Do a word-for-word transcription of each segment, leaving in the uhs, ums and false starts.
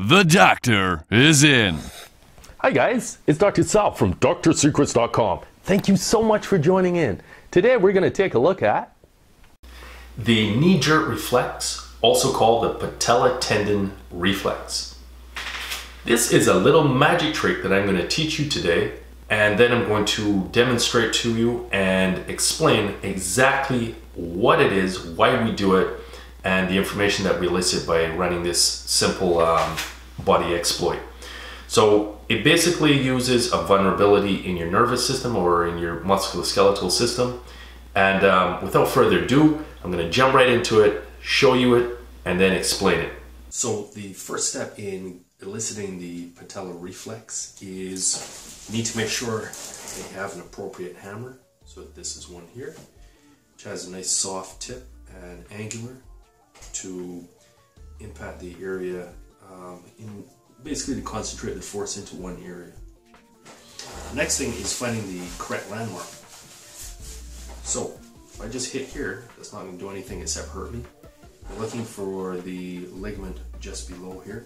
The doctor is in. Hi guys, it's Doctor Sal from Dr Secrets dot com. Thank you so much for joining in. Today we're going to take a look at the knee-jerk reflex, also called the patella tendon reflex. This is a little magic trick that I'm going to teach you today, and then I'm going to demonstrate to you and explain exactly what it is, why we do it, and the information that we elicit by running this simple um, body exploit. So it basically uses a vulnerability in your nervous system or in your musculoskeletal system. And um, without further ado, I'm going to jump right into it, show you it, and then explain it. So the first step in eliciting the patella reflex is need to make sure they have an appropriate hammer. So this is one here, which has a nice soft tip and angular to impact the area um, in basically to concentrate the force into one area. The next thing is finding the correct landmark. So if I just hit here, that's not going to do anything except hurt me. I'm looking for the ligament just below here.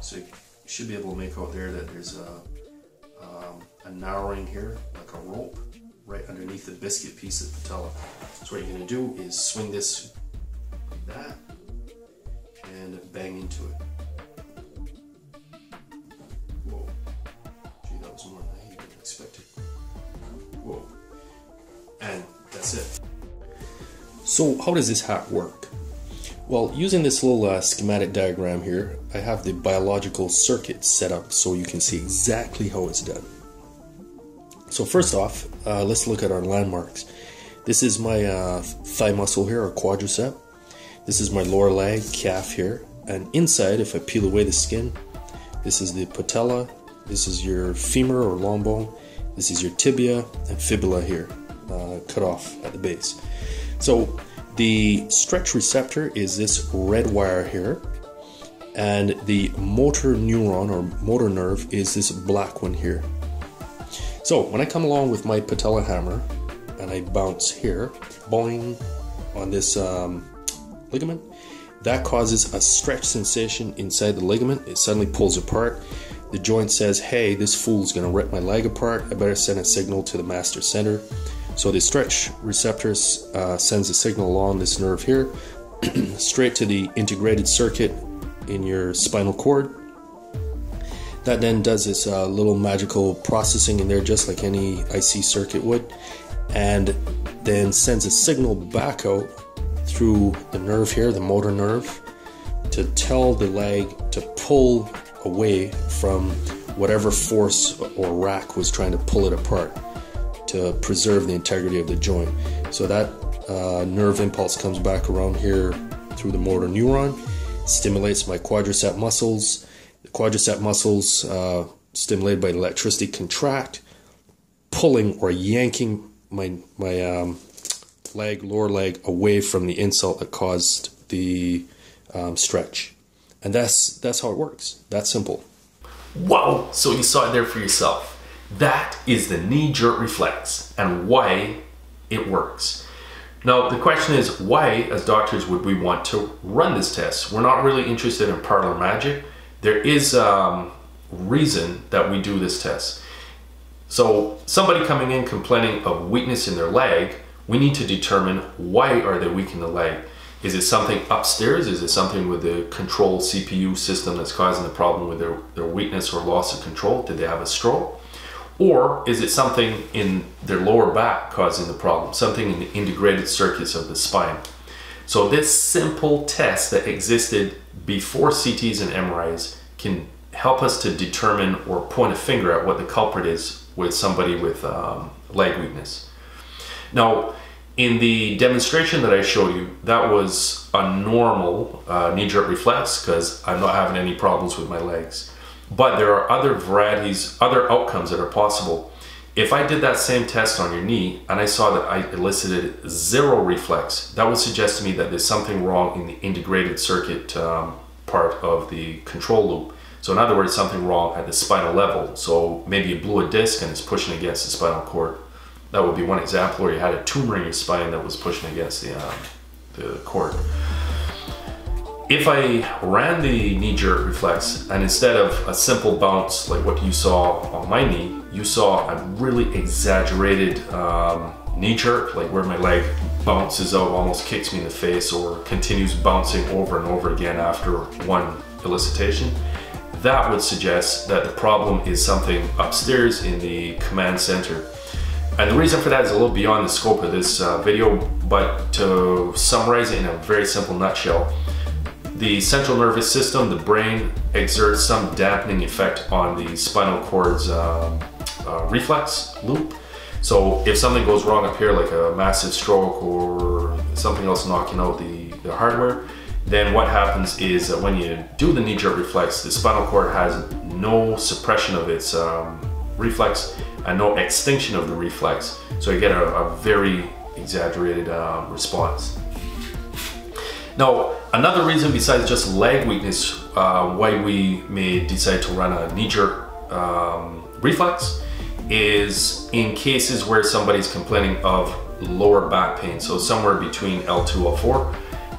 So you should be able to make out there that there's a, um, a narrowing here, like a rope, right underneath the biscuit piece of patella. So what you're going to do is swing this like that and bang into it. Whoa. Gee, that was more than I even expected. Whoa. And that's it. So how does this hack work? Well, using this little uh, schematic diagram here, I have the biological circuit set up so you can see exactly how it's done. So first off, uh, let's look at our landmarks. This is my uh, thigh muscle here, or quadricep. This is my lower leg, calf here. And inside, if I peel away the skin, this is the patella, this is your femur or long bone, this is your tibia and fibula here, uh, cut off at the base. So the stretch receptor is this red wire here, and the motor neuron or motor nerve is this black one here. So when I come along with my patella hammer and I bounce here, boing, on this um, ligament, that causes a stretch sensation inside the ligament. It suddenly pulls apart. The joint says, hey, this fool's gonna rip my leg apart. I better send a signal to the master sender. So the stretch receptor uh, sends a signal along this nerve here, straight to the integrated circuit in your spinal cord. That then does this uh, little magical processing in there, just like any I C circuit would, and then sends a signal back out through the nerve here, the motor nerve, to tell the leg to pull away from whatever force or rack was trying to pull it apart, to preserve the integrity of the joint. So that uh, nerve impulse comes back around here through the motor neuron, stimulates my quadricep muscles. The quadricep muscles, uh, stimulated by electricity, contract, pulling or yanking my my um, leg, lower leg, away from the insult that caused the um, stretch. And that's that's how it works. That's simple. Wow! So you saw it there for yourself. That is the knee-jerk reflex and why it works. Now the question is, why as doctors would we want to run this test? We're not really interested in parlor magic. There is um, reason that we do this test. So somebody coming in complaining of weakness in their leg, we need to determine why are they weak in the leg. Is it something upstairs? Is it something with the control C P U system that's causing the problem with their, their weakness or loss of control? Did they have a stroke? Or is it something in their lower back causing the problem, something in the integrated circuits of the spine? So this simple test that existed before C Ts and M R Is can help us to determine or point a finger at what the culprit is with somebody with um, leg weakness. Now, in the demonstration that I showed you, that was a normal uh, knee-jerk reflex because I'm not having any problems with my legs. But there are other varieties, other outcomes that are possible. If I did that same test on your knee and I saw that I elicited zero reflex, that would suggest to me that there's something wrong in the integrated circuit um, part of the control loop. So in other words, something wrong at the spinal level. So maybe you blew a disc and it's pushing against the spinal cord. That would be one example, or you had a tumor in your spine that was pushing against the, um, the cord. If I ran the knee jerk reflex and instead of a simple bounce like what you saw on my knee, you saw a really exaggerated um, knee jerk, like where my leg bounces out, almost kicks me in the face, or continues bouncing over and over again after one elicitation, that would suggest that the problem is something upstairs in the command center. And the reason for that is a little beyond the scope of this uh, video, but to summarize it in a very simple nutshell, the central nervous system, the brain, exerts some dampening effect on the spinal cord's uh, uh, reflex loop. So if something goes wrong up here, like a massive stroke or something else knocking out the, the hardware, then what happens is that when you do the knee-jerk reflex, the spinal cord has no suppression of its um, reflex and no extinction of the reflex. So you get a, a very exaggerated uh, response. Now, another reason besides just leg weakness uh, why we may decide to run a knee-jerk um, reflex is in cases where somebody's complaining of lower back pain, so somewhere between L two, L four.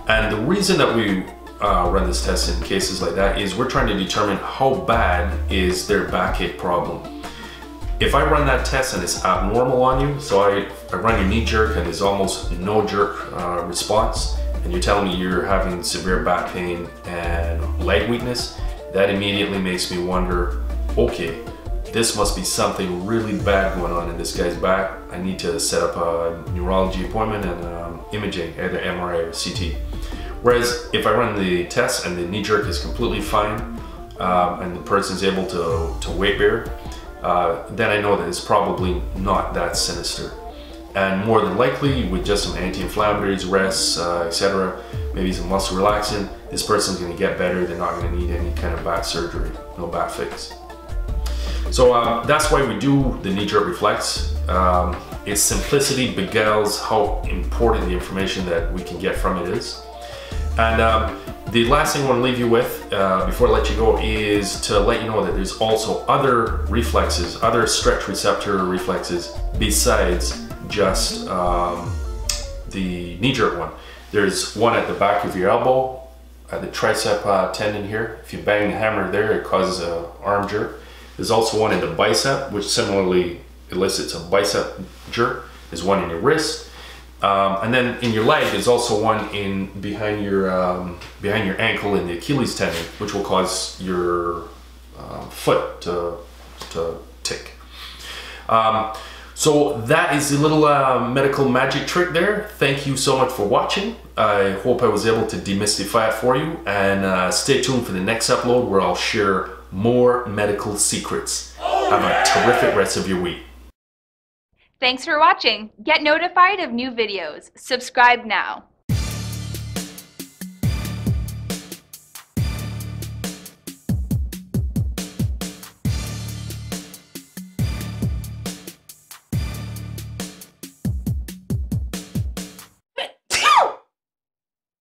And the reason that we uh, run this test in cases like that is we're trying to determine how bad is their backache problem. If I run that test and it's abnormal on you, so I, I run your knee jerk and there's almost no jerk uh, response, and you're telling me you're having severe back pain and leg weakness, that immediately makes me wonder, okay, this must be something really bad going on in this guy's back. I need to set up a neurology appointment and um, imaging, either M R I or C T. Whereas if I run the test and the knee jerk is completely fine um, and the person's able to, to weight bear, uh, then I know that it's probably not that sinister. And more than likely, with just some anti-inflammatories, rests, uh, et cetera, maybe some muscle relaxant, this person's gonna get better. They're not gonna need any kind of back surgery, no back fix. So um, that's why we do the knee-jerk reflex. Um, its simplicity beguiles how important the information that we can get from it is. And um, the last thing I want to leave you with uh, before I let you go is to let you know that there's also other reflexes, other stretch receptor reflexes besides just um, the knee-jerk one. There's one at the back of your elbow, at the tricep uh, tendon here. If you bang the hammer there, it causes an arm jerk. There's also one in the bicep, which similarly elicits a bicep jerk. There's one in your wrist. Um, and then in your leg, there's also one in behind your, um, behind your ankle in the Achilles tendon, which will cause your uh, foot to, to tick. Um, so that is the little uh, medical magic trick there. Thank you so much for watching. I hope I was able to demystify it for you, and uh, stay tuned for the next upload where I'll share more medical secrets. Have a terrific rest of your week. Thanks for watching. Get notified of new videos. Subscribe now.